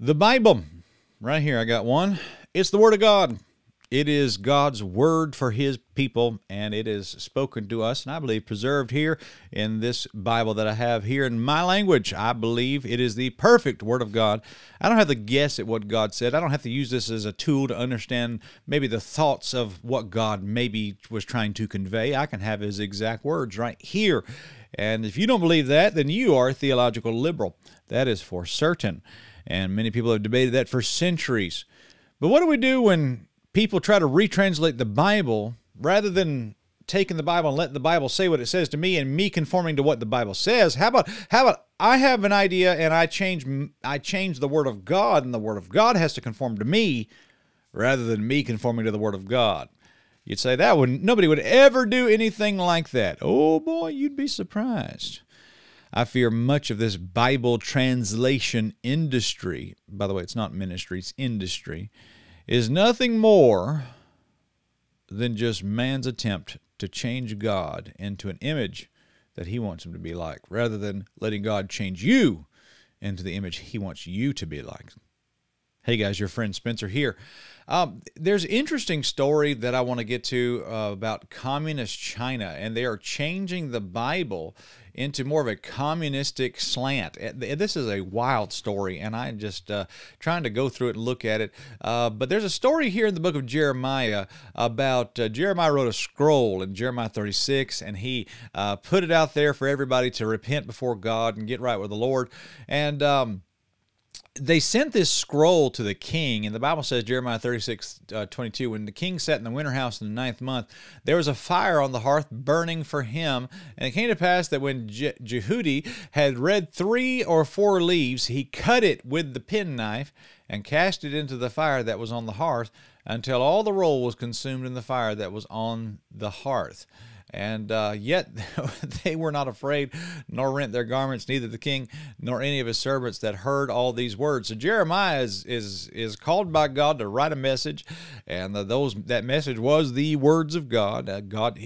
The Bible, right here, I got one. It's the Word of God. It is God's Word for His people, and it is spoken to us, and I believe preserved here in this Bible that I have here in my language. I believe it is the perfect Word of God. I don't have to guess at what God said. I don't have to use this as a tool to understand maybe the thoughts of what God maybe was trying to convey. I can have His exact words right here. And if you don't believe that, then you are a theological liberal. That is for certain. And many people have debated that for centuries. But what do we do when people try to retranslate the Bible rather than taking the Bible and letting the Bible say what it says to me and me conforming to what the Bible says? How about I have an idea and I change the Word of God, and the Word of God has to conform to me rather than me conforming to the Word of God? You'd say that nobody would ever do anything like that. Oh boy, you'd be surprised. I fear much of this Bible translation industry, by the way, it's not ministry, it's industry, is nothing more than just man's attempt to change God into an image that he wants him to be like, rather than letting God change you into the image he wants you to be like. Hey guys, your friend Spencer here. There's an interesting story that I want to get to about communist China, and they are changing the Bible into more of a communistic slant. This is a wild story, and I'm just trying to go through it and look at it. But there's a story here in the book of Jeremiah about Jeremiah wrote a scroll in Jeremiah 36, and he put it out there for everybody to repent before God and get right with the Lord. And they sent this scroll to the king, and the Bible says, Jeremiah 36, 22, when the king sat in the winter house in the 9th month, there was a fire on the hearth burning for him. And it came to pass that when Jehudi had read 3 or 4 leaves, he cut it with the penknife and cast it into the fire that was on the hearth until all the roll was consumed in the fire that was on the hearth. And yet they were not afraid, nor rent their garments, neither the king nor any of his servants that heard all these words. So Jeremiah is called by God to write a message, and that message was the words of God.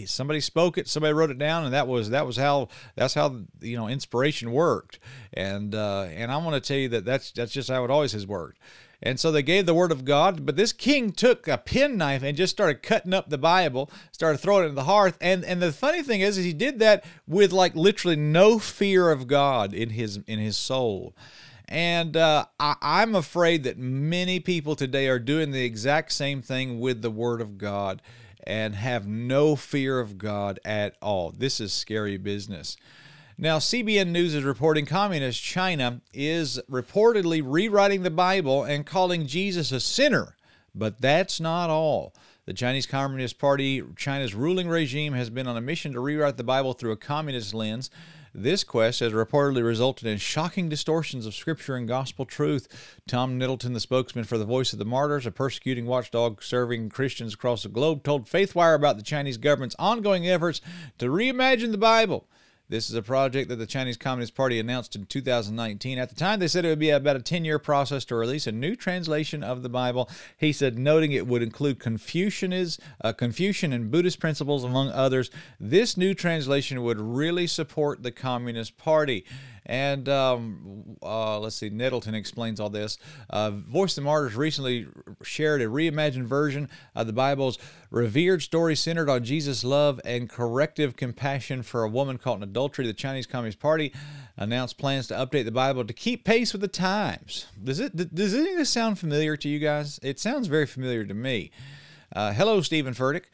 Somebody spoke it, somebody wrote it down, and that's how you know, inspiration worked. And I want to tell you that that's just how it always has worked. And so they gave the word of God, but this king took a penknife and just started cutting up the Bible, started throwing it in the hearth. And the funny thing is he did that with like literally no fear of God in his soul. And I'm afraid that many people today are doing the exact same thing with the word of God and have no fear of God at all. This is scary business. Now, CBN News is reporting communist China is reportedly rewriting the Bible and calling Jesus a sinner, but that's not all. The Chinese Communist Party, China's ruling regime, has been on a mission to rewrite the Bible through a communist lens. This quest has reportedly resulted in shocking distortions of Scripture and gospel truth. Tom Niddleton, the spokesman for the Voice of the Martyrs, a persecuting watchdog serving Christians across the globe, told FaithWire about the Chinese government's ongoing efforts to reimagine the Bible. This is a project that the Chinese Communist Party announced in 2019. At the time, they said it would be about a 10-year process to release a new translation of the Bible. He said, noting it would include Confucian and Buddhist principles, among others. This new translation would really support the Communist Party. And let's see, Nettleton explains all this. Voice of the Martyrs recently shared a reimagined version of the Bible's revered story centered on Jesus' love and corrective compassion for a woman caught in adultery. The Chinese Communist Party announced plans to update the Bible to keep pace with the times. Does any of this sound familiar to you guys? It sounds very familiar to me. Hello, Stephen Furtick.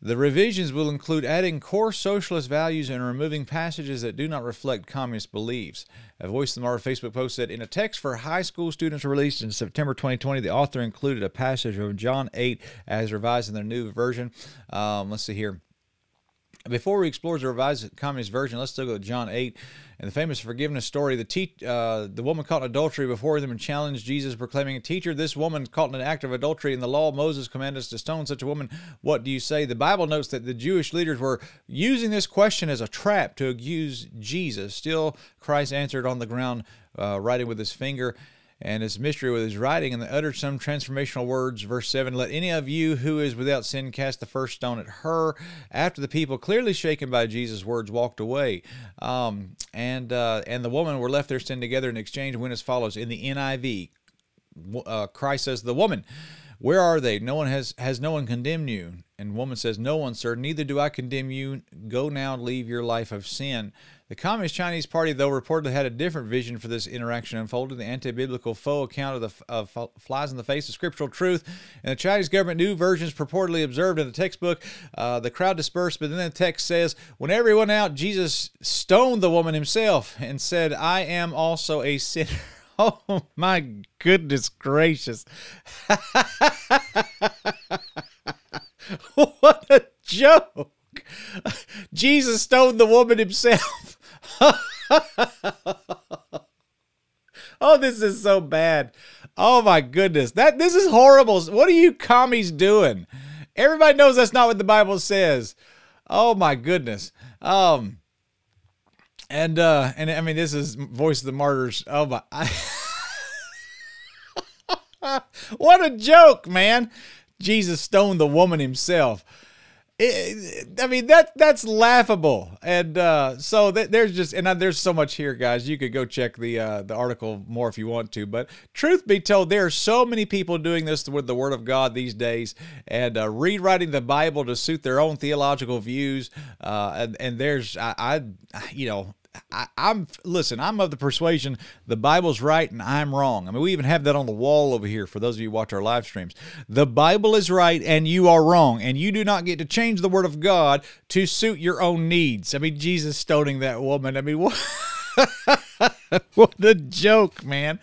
The revisions will include adding core socialist values and removing passages that do not reflect communist beliefs. A Voice of the Martyrs Facebook post said, in a text for high school students released in September 2020, the author included a passage of John 8 as revised in their new version. Let's see here. Before we explore the revised communist version, let's still go to John 8 and the famous forgiveness story. The woman caught in adultery before them and challenged Jesus, proclaiming, "Teacher, this woman caught in an act of adultery, and the law of Moses commanded us to stone such a woman. What do you say?" The Bible notes that the Jewish leaders were using this question as a trap to accuse Jesus. Still, Christ answered on the ground, writing with his finger, and his mystery with his writing, and they uttered some transformational words. Verse 7, let any of you who is without sin cast the first stone at her. After the people, clearly shaken by Jesus' words, walked away. And the woman were left their sin together, and exchange went as follows. In the NIV, Christ says to the woman, "Where are they? No one has no one condemned you?" And woman says, "No one, sir, neither do I condemn you. Go now, leave your life of sin." The Communist Chinese Party, though, reportedly had a different vision for this interaction unfolded, the anti-biblical faux account of flies in the face of scriptural truth. And the Chinese government new versions purportedly observed in the textbook. The crowd dispersed, but then the text says, when everyone out, Jesus stoned the woman himself and said, "I am also a sinner." Oh, my goodness gracious. What a joke. Jesus stoned the woman himself. Oh, this is so bad. Oh, my goodness. This is horrible. What are you commies doing? Everybody knows that's not what the Bible says. Oh, my goodness. And I mean, this is Voice of the Martyrs. Oh, my. What a joke, man. Jesus stoned the woman himself. I mean, that's laughable. And so there's just, and there's so much here, guys. You could go check the article more if you want to. But truth be told, there are so many people doing this with the Word of God these days and rewriting the Bible to suit their own theological views. And there's, you know, listen, I'm of the persuasion the Bible's right and I'm wrong. I mean, we even have that on the wall over here for those of you who watch our live streams. The Bible is right and you are wrong, and you do not get to change the Word of God to suit your own needs. I mean, Jesus stoning that woman. I mean, what? What a joke, man.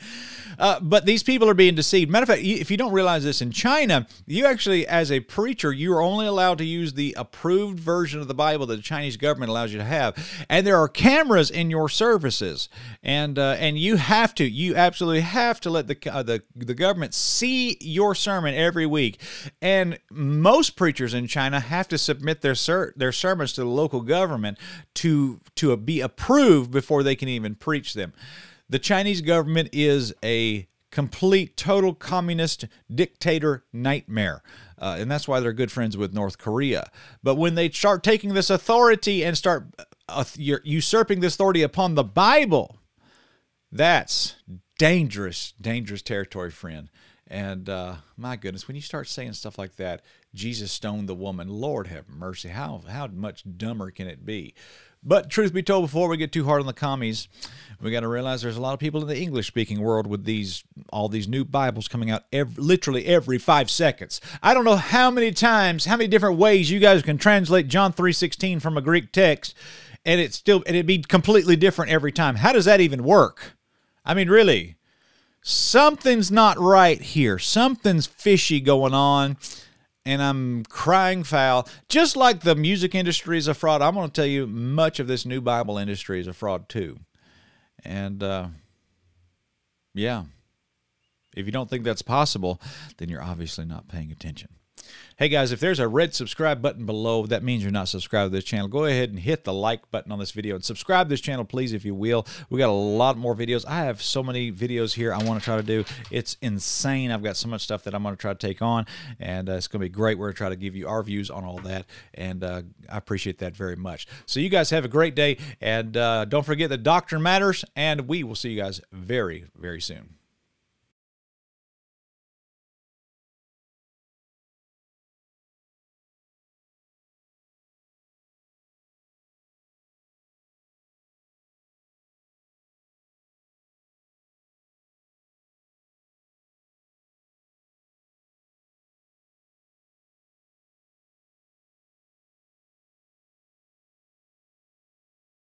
But these people are being deceived. Matter of fact, if you don't realize this, in China, you actually, as a preacher, you are only allowed to use the approved version of the Bible that the Chinese government allows you to have. And there are cameras in your services. And you have to, you absolutely have to let the government see your sermon every week. And most preachers in China have to submit their sermons to the local government to be approved before they can even preach them. The Chinese government is a complete, total communist dictator nightmare. And that's why they're good friends with North Korea. But when they start taking this authority and start usurping this authority upon the Bible, that's dangerous, dangerous territory, friend. And my goodness, when you start saying stuff like that, Jesus stoned the woman, Lord have mercy, how much dumber can it be? But truth be told, before we get too hard on the commies, we got to realize there's a lot of people in the English-speaking world with all these new Bibles coming out literally every 5 seconds. I don't know how many different ways you guys can translate John 3:16 from a Greek text, and it'd be completely different every time. How does that even work? I mean, really, something's not right here. Something's fishy going on. And I'm crying foul. Just like the music industry is a fraud, I'm going to tell you much of this new Bible industry is a fraud too. And, yeah, if you don't think that's possible, then you're obviously not paying attention. Hey, guys, if there's a red subscribe button below, that means you're not subscribed to this channel. Go ahead and hit the like button on this video and subscribe to this channel, please, if you will. We got a lot more videos. I have so many videos here I want to try to do. It's insane. I've got so much stuff that I'm going to try to take on, and it's going to be great. We're going to try to give you our views on all that, and I appreciate that very much. So you guys have a great day, and don't forget that doctrine matters, and we will see you guys very, very soon.